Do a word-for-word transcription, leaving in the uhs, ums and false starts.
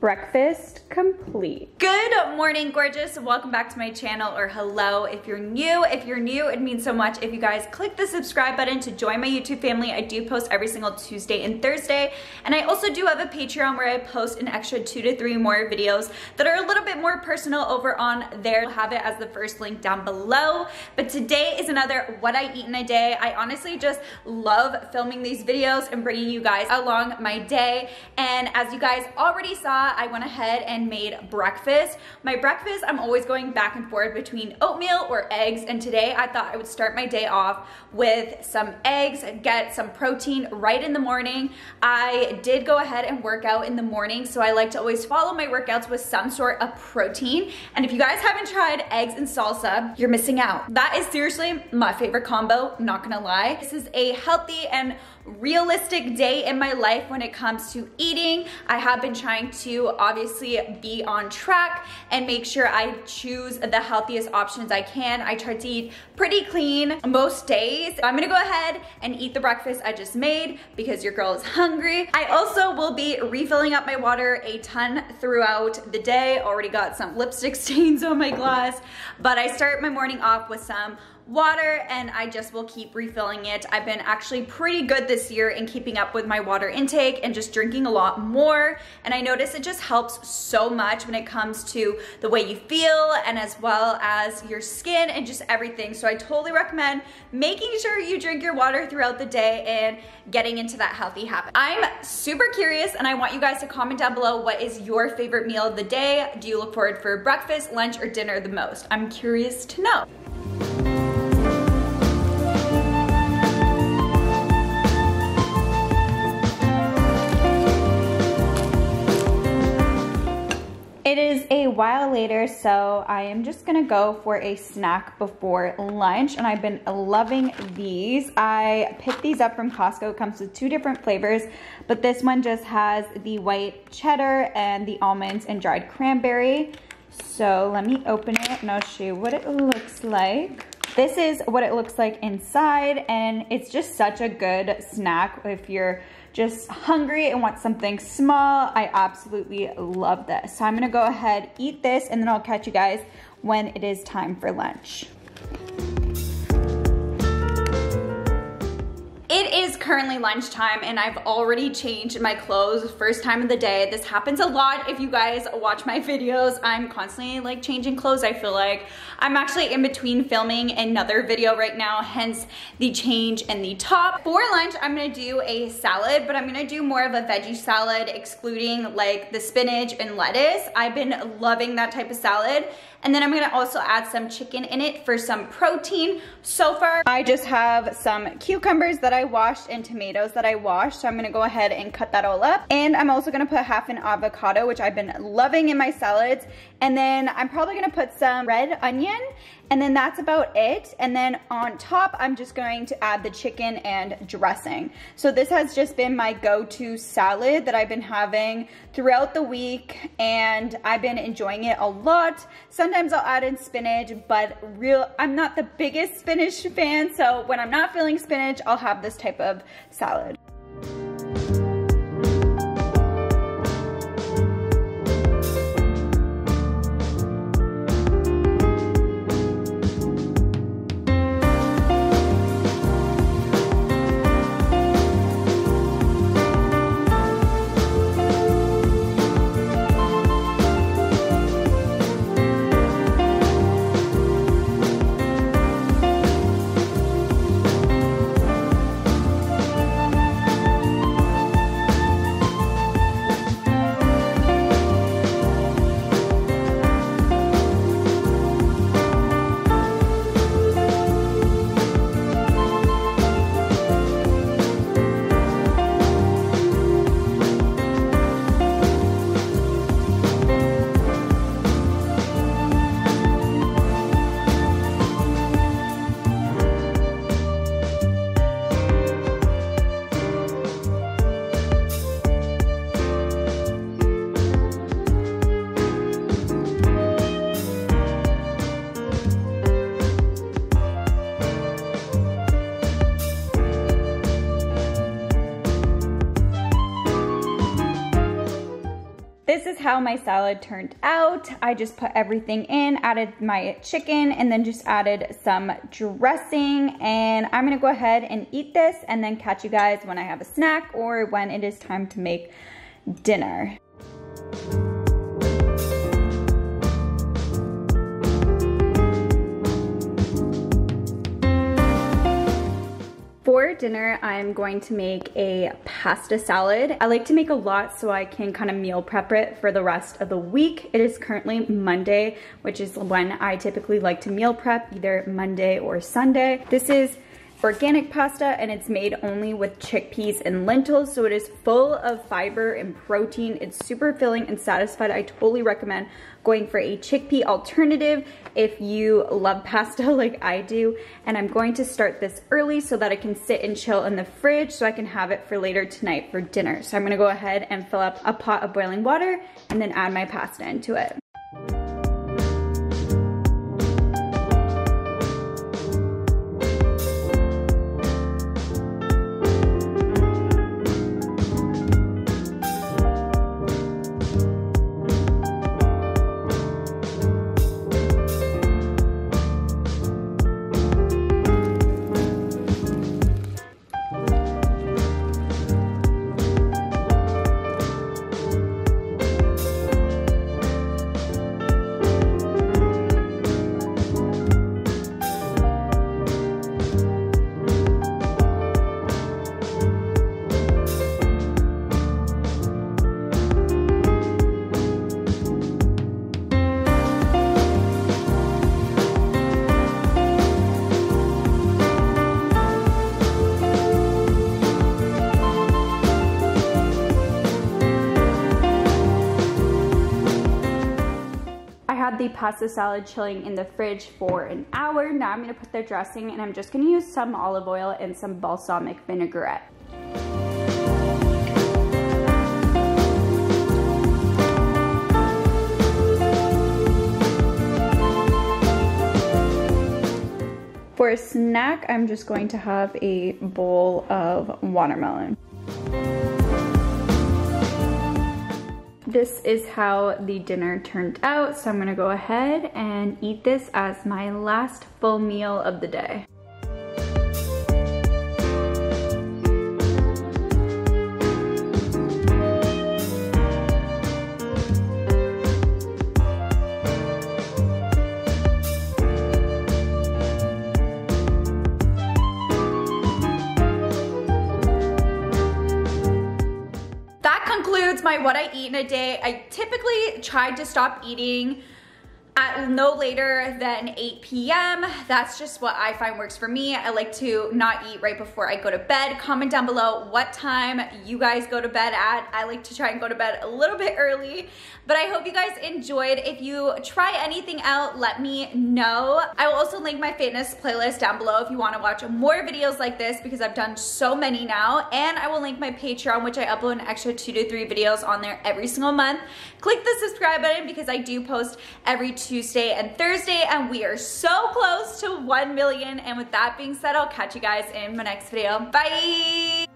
Breakfast complete. Good morning, gorgeous. Welcome back to my channel, or hello if you're new. If you're new, it means so much if you guys click the subscribe button to join my YouTube family. I do post every single Tuesday and Thursday, and I also do have a Patreon where I post an extra two to three more videos that are a little bit more personal over on there. I'll have it as the first link down below. But today is another what I eat in a day. I honestly just love filming these videos and bringing you guys along my day. And as you guys already saw, I went ahead and made breakfast. My breakfast, I'm always going back and forth between oatmeal or eggs, and today I thought I would start my day off with some eggs and get some protein right in the morning. I did go ahead and work out in the morning, so I like to always follow my workouts with some sort of protein. And if you guys haven't tried eggs and salsa, you're missing out. That is seriously my favorite combo, not gonna lie. This is a healthy and realistic day in my life when it comes to eating. I have been trying to obviously be on track and make sure I choose the healthiest options I can. I try to eat pretty clean most days. I'm gonna go ahead and eat the breakfast I just made because your girl is hungry. I also will be refilling up my water a ton throughout the day. Already got some lipstick stains on my glass, but I start my morning off with some water, and I just will keep refilling it. I've been actually pretty good this year in keeping up with my water intake and just drinking a lot more, and I notice it just helps so much when it comes to the way you feel and as well as your skin and just everything. So I totally recommend making sure you drink your water throughout the day and getting into that healthy habit. I'm super curious, and I want you guys to comment down below, what is your favorite meal of the day? Do you look forward for breakfast, lunch, or dinner the most? I'm curious to know. It is a while later, so I am just gonna go for a snack before lunch, and I've been loving these. I picked these up from Costco. It comes with two different flavors, but this one just has the white cheddar and the almonds and dried cranberry. So let me open it and I'll show you what it looks like. This is what it looks like inside, and it's just such a good snack if you're just hungry and want something small. I absolutely love this. So I'm gonna go ahead, eat this, and then I'll catch you guys when it is time for lunch. It is currently lunchtime, and I've already changed my clothes first time of the day. This happens a lot if you guys watch my videos. I'm constantly like changing clothes, I feel like. I'm actually in between filming another video right now, hence the change in the top. For lunch, I'm gonna do a salad, but I'm gonna do more of a veggie salad, excluding like the spinach and lettuce. I've been loving that type of salad. And then I'm gonna also add some chicken in it for some protein. So far, I just have some cucumbers that I washed and tomatoes that I washed. So I'm gonna go ahead and cut that all up. And I'm also gonna put half an avocado, which I've been loving in my salads. And then I'm probably gonna put some red onion, and then that's about it. And then on top, I'm just going to add the chicken and dressing. So this has just been my go-to salad that I've been having throughout the week, and I've been enjoying it a lot. Sometimes I'll add in spinach, but real, I'm not the biggest spinach fan, so when I'm not feeling spinach, I'll have this type of salad. This is how my salad turned out. I just put everything in, added my chicken, and then just added some dressing. And I'm gonna go ahead and eat this and then catch you guys when I have a snack or when it is time to make dinner. For dinner, I'm going to make a pasta salad. I like to make a lot so I can kind of meal prep it for the rest of the week. It is currently Monday, which is when I typically like to meal prep, either Monday or Sunday. This is organic pasta and it's made only with chickpeas and lentils, so it is full of fiber and protein. It's super filling and satisfied. I totally recommend going for a chickpea alternative if you love pasta like I do. And I'm going to start this early so that I can sit and chill in the fridge so I can have it for later tonight for dinner. So I'm gonna go ahead and fill up a pot of boiling water and then add my pasta into it. The pasta salad chilling in the fridge for an hour. Now I'm going to put the dressing and I'm just going to use some olive oil and some balsamic vinaigrette. For a snack, I'm just going to have a bowl of watermelon. This is how the dinner turned out, so I'm gonna go ahead and eat this as my last full meal of the day. My what I eat in a day. I typically try to stop eating at no later than eight P M That's just what I find works for me. I like to not eat right before I go to bed. Comment down below what time you guys go to bed at. I like to try and go to bed a little bit early, but I hope you guys enjoyed. If you try anything out, let me know. I will also link my fitness playlist down below if you want to watch more videos like this, because I've done so many now. And I will link my Patreon, which I upload an extra two to three videos on there every single month. Click the subscribe button because I do post every two Tuesday and Thursday, and we are so close to one million. And with that being said, I'll catch you guys in my next video. Bye!